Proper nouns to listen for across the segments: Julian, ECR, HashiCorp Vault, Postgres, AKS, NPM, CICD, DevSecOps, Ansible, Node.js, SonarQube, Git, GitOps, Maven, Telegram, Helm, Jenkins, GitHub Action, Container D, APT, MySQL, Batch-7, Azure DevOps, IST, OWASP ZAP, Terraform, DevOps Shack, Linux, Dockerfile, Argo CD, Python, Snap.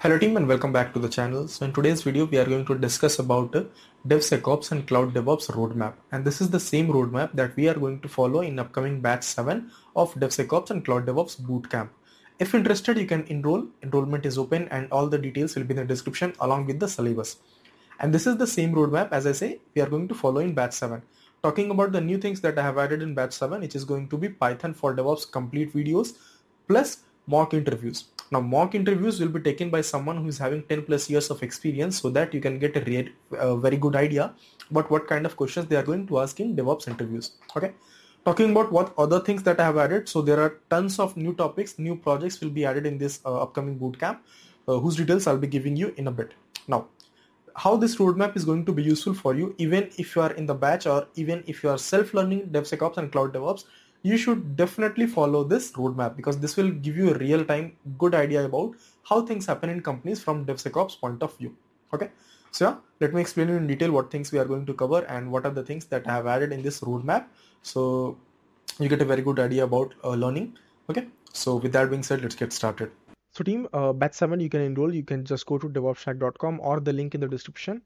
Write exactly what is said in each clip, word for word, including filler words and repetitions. Hello team and welcome back to the channel. So in today's video we are going to discuss about uh, DevSecOps and Cloud DevOps roadmap, and this is the same roadmap that we are going to follow in upcoming batch seven of DevSecOps and Cloud DevOps bootcamp. If interested, you can enroll. Enrollment is open and all the details will be in the description along with the syllabus. And this is the same roadmap, as I say, we are going to follow in batch seven. Talking about the new things that I have added in batch seven, which is going to be Python for DevOps complete videos plus mock interviews. Now mock interviews will be taken by someone who is having ten plus years of experience, so that you can get a, re a very good idea about what kind of questions they are going to ask in DevOps interviews. Okay. Talking about what other things that I have added, so there are tons of new topics, new projects will be added in this uh, upcoming bootcamp, uh, whose details I'll be giving you in a bit. Now, how this roadmap is going to be useful for you, even if you are in the batch or even if you are self-learning DevSecOps and Cloud DevOps, you should definitely follow this roadmap, because this will give you a real-time good idea about how things happen in companies from DevSecOps point of view. Okay, so yeah, let me explain you in detail what things we are going to cover and what are the things that I have added in this roadmap, so you get a very good idea about uh, learning. Okay, so with that being said, let's get started. So team, uh, batch seven you can enroll. You can just go to devopsshack dot com or the link in the description,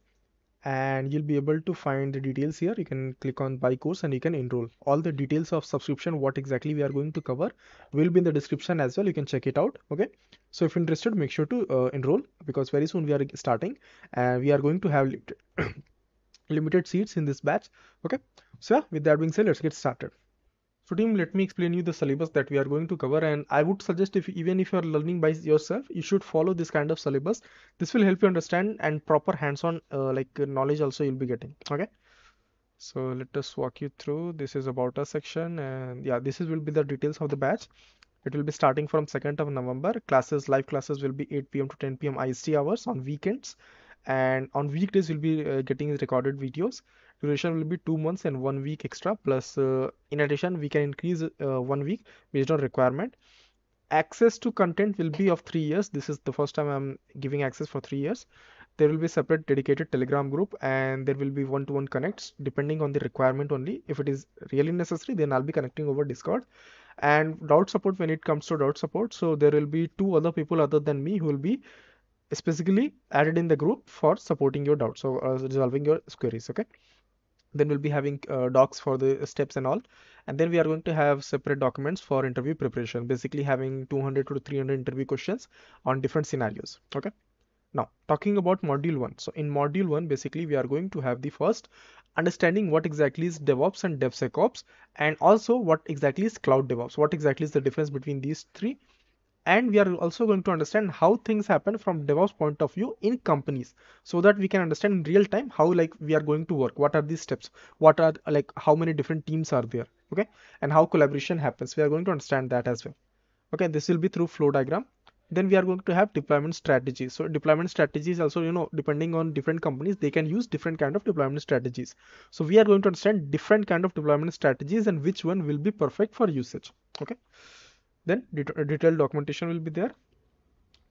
and you'll be able to find the details here. You can click on buy course and you can enroll. All the details of subscription, what exactly we are going to cover, will be in the description as well. You can check it out. Okay, so if interested, make sure to uh, enroll, because very soon we are starting and we are going to have limited, limited seats in this batch. Okay, so yeah, with that being said, let's get started. So team, let me explain you the syllabus that we are going to cover, and I would suggest, if even if you are learning by yourself, you should follow this kind of syllabus. This will help you understand, and proper hands-on uh, like knowledge also you'll be getting. Okay, so let us walk you through. This is about us section, and yeah, this is will be the details of the batch. It will be starting from second of November. Classes, live classes will be eight p m to ten p m I S T hours on weekends, and on weekdays we'll be uh, getting recorded videos. Duration will be two months and one week extra, plus uh, in addition we can increase uh, one week based on requirement. Access to content will be of three years. This is the first time I'm giving access for three years. There will be separate dedicated Telegram group, and there will be one-to-one connects depending on the requirement only. If it is really necessary, then I'll be connecting over Discord. And doubt support, when it comes to doubt support, so there will be two other people other than me who will be specifically added in the group for supporting your doubts, so uh, resolving your queries. Okay, then we'll be having uh, docs for the steps and all, and then we are going to have separate documents for interview preparation, basically having two hundred to three hundred interview questions on different scenarios. Okay, now talking about module one. So in module one, basically we are going to have the first understanding what exactly is DevOps and DevSecOps, and also what exactly is Cloud DevOps, what exactly is the difference between these three. And we are also going to understand how things happen from DevOps point of view in companies, so that we can understand in real time how like we are going to work, what are these steps, what are like how many different teams are there, okay, and how collaboration happens. We are going to understand that as well. Okay, this will be through flow diagram. Then we are going to have deployment strategies. So deployment strategies also, you know, depending on different companies, they can use different kind of deployment strategies. So we are going to understand different kind of deployment strategies and which one will be perfect for usage. Okay, then det- detailed documentation will be there.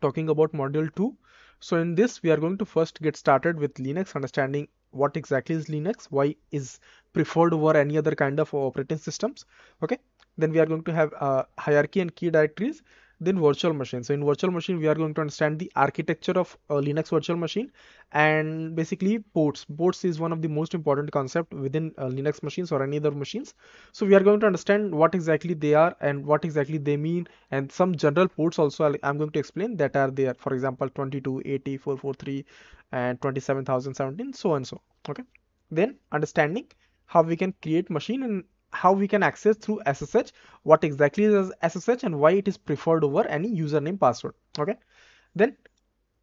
Talking about module two. So in this, we are going to first get started with Linux, understanding what exactly is Linux, why is preferred over any other kind of operating systems. Okay, then we are going to have uh, hierarchy and key directories, then virtual machine. So in virtual machine, we are going to understand the architecture of uh, Linux virtual machine, and basically ports. Ports is one of the most important concept within uh, Linux machines or any other machines. So we are going to understand what exactly they are and what exactly they mean, and some general ports also I'm going to explain that are there. For example, twenty-two, eighty, four forty-three and twenty-seven thousand seventeen, so and so. Okay, then understanding how we can create machine and how we can access through S S H, what exactly is S S H and why it is preferred over any username password. Okay, then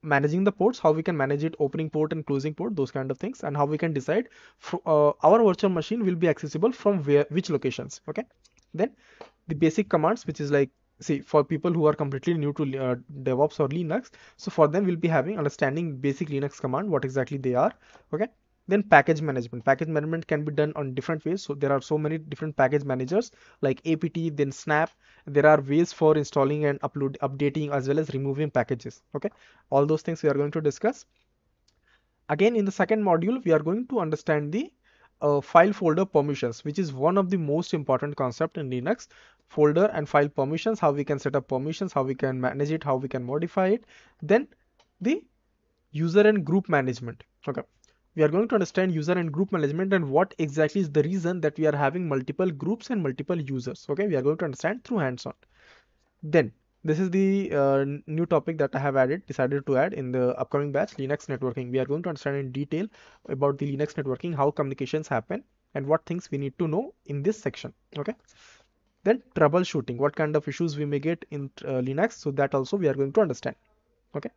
managing the ports, how we can manage it, opening port and closing port, those kind of things, and how we can decide for, uh, our virtual machine will be accessible from where, which locations. Okay, then the basic commands, which is like, see, for people who are completely new to uh, DevOps or Linux, so for them we'll be having understanding basic Linux command, what exactly they are. Okay, then package management. Package management can be done on different ways. So there are so many different package managers like A P T, then Snap. There are ways for installing and upload, updating as well as removing packages. Okay, all those things we are going to discuss. Again, in the second module, we are going to understand the uh, file folder permissions, which is one of the most important concept in Linux. Folder and file permissions, how we can set up permissions, how we can manage it, how we can modify it. Then the user and group management. Okay, we are going to understand user and group management and what exactly is the reason that we are having multiple groups and multiple users. Okay, we are going to understand through hands-on. Then this is the uh, new topic that I have added, decided to add in the upcoming batch, Linux networking. We are going to understand in detail about the Linux networking, how communications happen and what things we need to know in this section. Okay. Then troubleshooting, what kind of issues we may get in uh, Linux. So that also we are going to understand. Okay.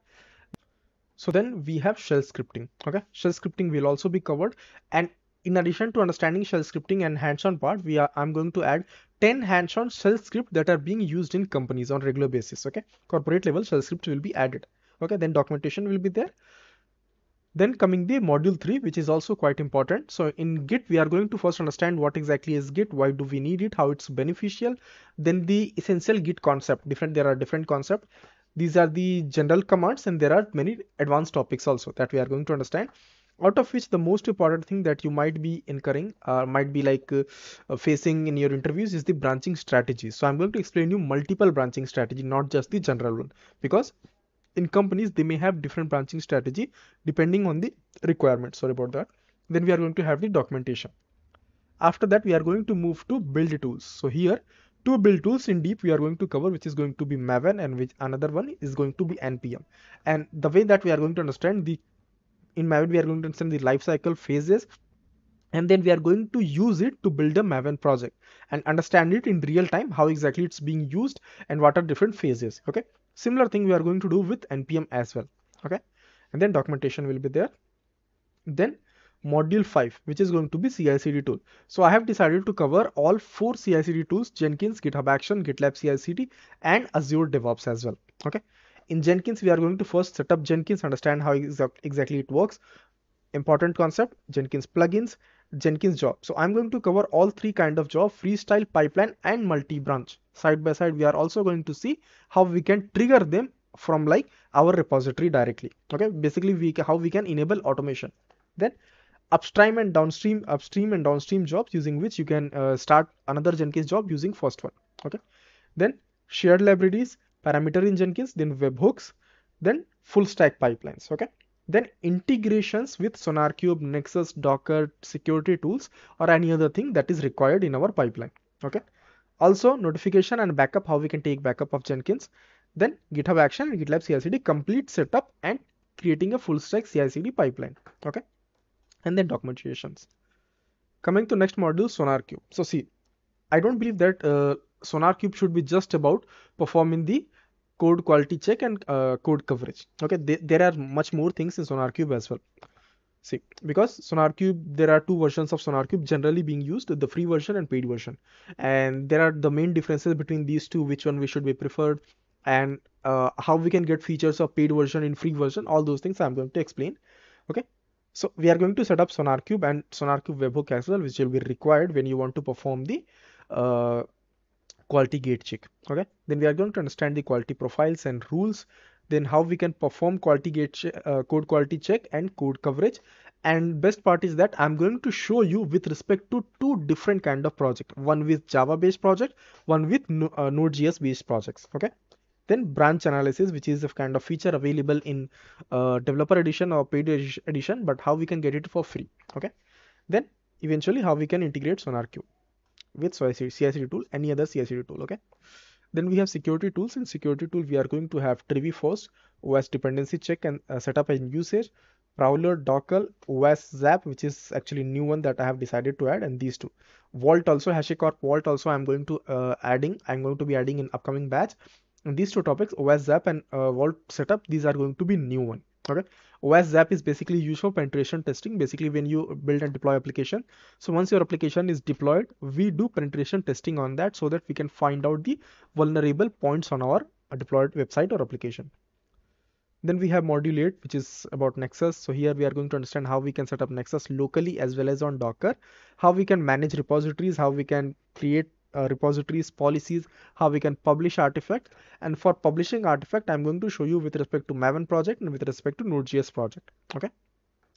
So then we have shell scripting. Okay. Shell scripting will also be covered. And in addition to understanding shell scripting and hands-on part, we are, I'm going to add ten hands-on shell scripts that are being used in companies on regular basis. Okay, corporate level shell scripts will be added. Okay, then documentation will be there. Then coming the module three, which is also quite important. So in Git, we are going to first understand what exactly is Git, why do we need it, how it's beneficial. Then the essential Git concept, different, there are different concepts. These are the general commands and there are many advanced topics also that we are going to understand. Out of which the most important thing that you might be incurring or uh, might be like uh, uh, facing in your interviews is the branching strategy. So I'm going to explain you multiple branching strategy, not just the general one, because in companies they may have different branching strategy depending on the requirement. Sorry about that. Then we are going to have the documentation. After that we are going to move to build tools. So here two build tools in deep we are going to cover, which is going to be Maven and which another one is going to be N P M. And the way that we are going to understand the in Maven, we are going to understand the lifecycle phases and then we are going to use it to build a Maven project and understand it in real time, how exactly it's being used and what are different phases. Okay, similar thing we are going to do with N P M as well. Okay, and then documentation will be there. Then module five, which is going to be C I C D tool. So I have decided to cover all four C I C D tools, Jenkins, GitHub Action, GitLab C I C D and Azure DevOps as well. Okay. In Jenkins, we are going to first set up Jenkins, understand how exact, exactly it works. Important concept, Jenkins plugins, Jenkins job. So I'm going to cover all three kind of job, freestyle, pipeline and multi-branch. Side by side, we are also going to see how we can trigger them from like our repository directly. Okay, basically we how we can enable automation. Then upstream and downstream, upstream and downstream jobs using which you can uh, start another Jenkins job using first one. Okay, then shared libraries, parameter in Jenkins, then webhooks, then full stack pipelines. Okay, then integrations with SonarQube, Nexus, Docker, security tools or any other thing that is required in our pipeline. Okay, also notification and backup, how we can take backup of Jenkins, then GitHub Action and GitLab C I C D, complete setup and creating a full stack C I C D pipeline. Okay, and then documentations. Coming to next module, SonarQube. So see, I don't believe that uh, SonarQube should be just about performing the code quality check and uh, code coverage. Okay, they, there are much more things in SonarQube as well. See, because SonarQube, there are two versions of SonarQube generally being used, the free version and paid version. And there are the main differences between these two, which one we should be preferred and uh, how we can get features of paid version in free version, all those things I'm going to explain. Okay. So we are going to set up SonarQube and SonarQube webhook as well, which will be required when you want to perform the uh, quality gate check. Okay, then we are going to understand the quality profiles and rules, then how we can perform quality gate uh, code quality check and code coverage. And best part is that I'm going to show you with respect to two different kind of project, one with Java based project, one with no, uh, Node.js based projects. Okay, then branch analysis, which is a kind of feature available in uh, developer edition or paid edition, but how we can get it for free. Okay, then eventually how we can integrate SonarQube with C I C D tool, any other C I C D tool. Okay, then we have security tools. In security tool we are going to have Trivy first, OWASP dependency check and uh, setup and usage, Prowler, Docker, OWASP ZAP, which is actually new one that I have decided to add, and these two. Vault also, HashiCorp Vault also I'm going to uh, adding I'm going to be adding in upcoming batch. And these two topics, OWASP ZAP and uh, Vault setup, these are going to be new one. Okay, OWASP ZAP is basically used for penetration testing, basically when you build and deploy application. So once your application is deployed, we do penetration testing on that so that we can find out the vulnerable points on our deployed website or application. Then we have module eight, which is about Nexus. So here we are going to understand how we can set up Nexus locally as well as on Docker, how we can manage repositories, how we can create Uh, repositories, policies, how we can publish artifact. And for publishing artifact, I'm going to show you with respect to Maven project and with respect to Node.js project. Okay,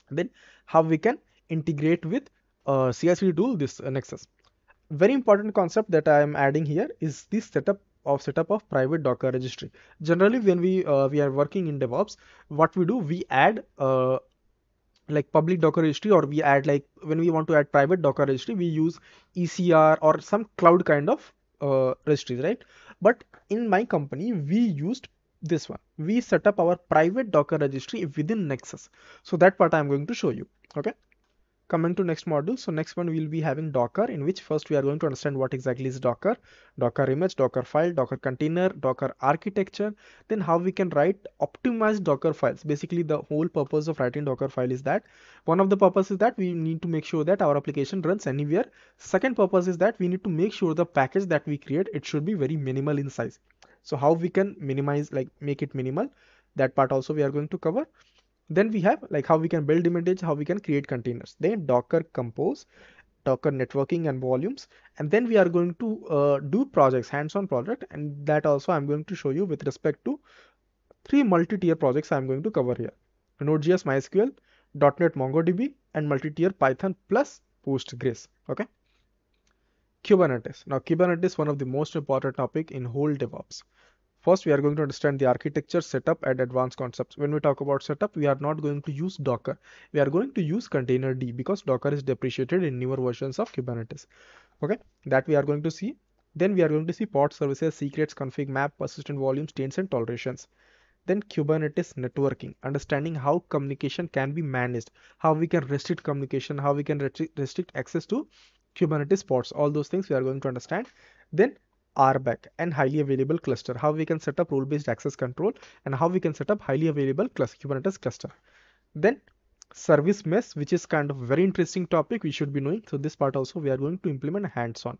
and then how we can integrate with uh, C I C D tool, this uh, Nexus. Very important concept that I am adding here is this setup of setup of private Docker registry. Generally, when we uh, we are working in DevOps, what we do, we add uh, like public Docker registry, or we add like when we want to add private Docker registry, we use E C R or some cloud kind of uh, registries, right? But in my company, we used this one. We set up our private Docker registry within Nexus. So that part I'm going to show you. Okay. Coming to next module. So next one we'll be having Docker, in which first we are going to understand what exactly is Docker, Docker image, Docker file, Docker container, Docker architecture, then how we can write optimized Docker files. Basically the whole purpose of writing Docker file is that, one of the purposes is that we need to make sure that our application runs anywhere. Second purpose is that we need to make sure the package that we create, it should be very minimal in size. So how we can minimize, like make it minimal, that part also we are going to cover. Then we have like how we can build images, how we can create containers, then Docker Compose, Docker networking and volumes, and then we are going to uh, do projects, hands-on project, and that also I'm going to show you with respect to three multi-tier projects I'm going to cover here: Node.js, MySQL, .NET MongoDB, and multi-tier Python plus Postgres. Okay. Kubernetes. Now Kubernetes, one of the most important topic in whole DevOps. First, we are going to understand the architecture, setup, and advanced concepts. When we talk about setup, we are not going to use Docker. We are going to use Container D, because Docker is deprecated in newer versions of Kubernetes. Okay, that we are going to see. Then we are going to see pod services, secrets, config, map, persistent volumes, chains, and tolerations. Then Kubernetes networking, understanding how communication can be managed, how we can restrict communication, how we can restrict access to Kubernetes pods. All those things we are going to understand. Then R B A C and highly available cluster, how we can set up role-based access control and how we can set up highly available cluster, Kubernetes cluster. Then service mesh, which is kind of very interesting topic we should be knowing. So this part also we are going to implement hands-on.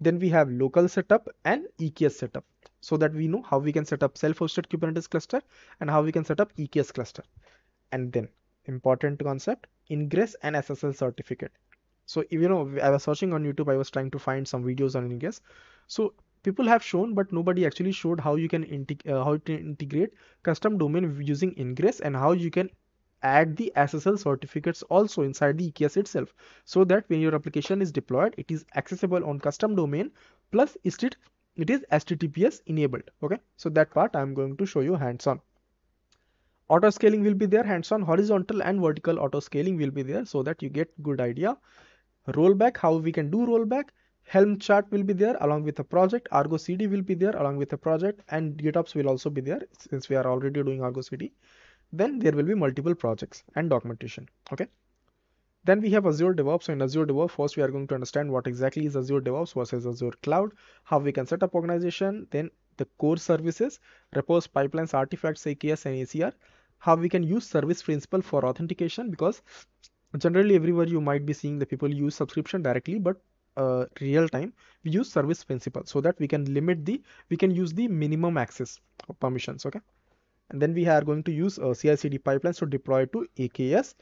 Then we have local setup and E K S setup, so that we know how we can set up self-hosted Kubernetes cluster and how we can set up E K S cluster. And then important concept, ingress and S S L certificate. So you know, I was searching on YouTube, I was trying to find some videos on ingress. So people have shown, but nobody actually showed how you can uh, how to integrate custom domain using ingress, and how you can add the S S L certificates also inside the E K S itself, so that when your application is deployed, it is accessible on custom domain, plus it it is H T T P S enabled. Okay, so that part I'm going to show you hands-on. Auto scaling will be there, hands-on. Horizontal and vertical auto scaling will be there, so that you get good idea. Rollback, how we can do rollback. Helm chart will be there along with a project. Argo C D will be there along with a project, and GitOps will also be there, since we are already doing Argo C D. Then there will be multiple projects and documentation. Okay. Then we have Azure DevOps. So in Azure DevOps, first we are going to understand what exactly is Azure DevOps versus Azure Cloud, how we can set up organization, then the core services, repos, pipelines, artifacts, A K S and E C R, how we can use service principle for authentication, because generally everywhere you might be seeing the people use subscription directly, but uh, real time we use service principle, so that we can limit the, we can use the minimum access permissions. Okay, and then we are going to use uh, C I C D pipelines to deploy to A K S.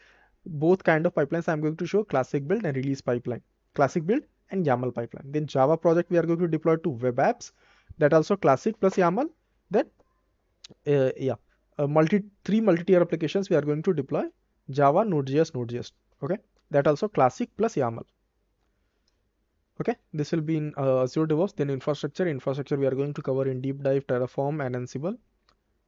Both kind of pipelines I'm going to show, classic build and release pipeline, classic build and YAML pipeline. Then Java project we are going to deploy to web apps, that also classic plus YAML. Then uh, yeah, uh, multi three multi-tier applications we are going to deploy: Java, Node.js, Node.js. Okay, that also classic plus YAML. Okay, this will be in uh, Azure DevOps. Then infrastructure, infrastructure we are going to cover in deep dive, Terraform and Ansible,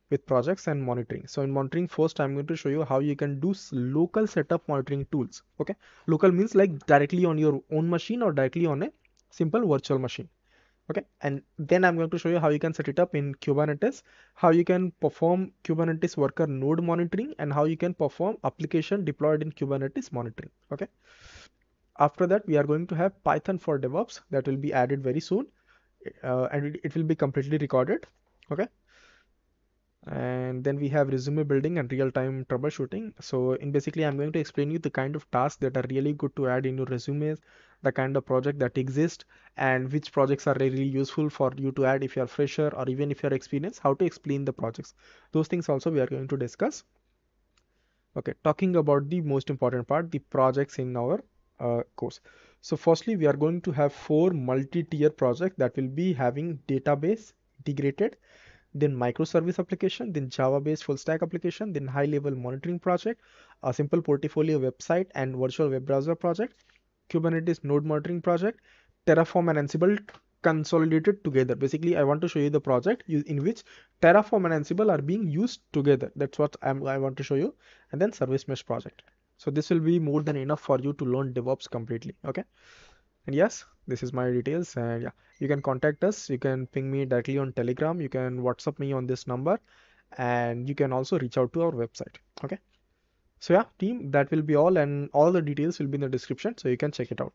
with projects and monitoring. So in monitoring, first I'm going to show you how you can do local setup monitoring tools. Okay, local means like directly on your own machine or directly on a simple virtual machine. Okay, and then I'm going to show you how you can set it up in Kubernetes, how you can perform Kubernetes worker node monitoring, and how you can perform application deployed in Kubernetes monitoring. Okay, after that we are going to have Python for DevOps, that will be added very soon, uh, and it, it will be completely recorded. Okay, and then we have resume building and real-time troubleshooting. So in basically I'm going to explain you the kind of tasks that are really good to add in your resumes, the kind of project that exist, and which projects are really useful for you to add if you are fresher or even if you are experienced, how to explain the projects. Those things also we are going to discuss. Okay, talking about the most important part, the projects in our uh, course. So firstly, we are going to have four multi-tier projects that will be having database integrated, then microservice application, then Java-based full-stack application, then high-level monitoring project, a simple portfolio website and virtual web browser project, Kubernetes node monitoring project, Terraform and Ansible consolidated together. Basically, I want to show you the project in which Terraform and Ansible are being used together. That's what I'm, I want to show you. And then service mesh project. So this will be more than enough for you to learn DevOps completely. Okay. And yes, this is my details. And yeah, you can contact us. You can ping me directly on Telegram. You can WhatsApp me on this number. And you can also reach out to our website. Okay. So yeah, team, that will be all. And all the details will be in the description. So you can check it out.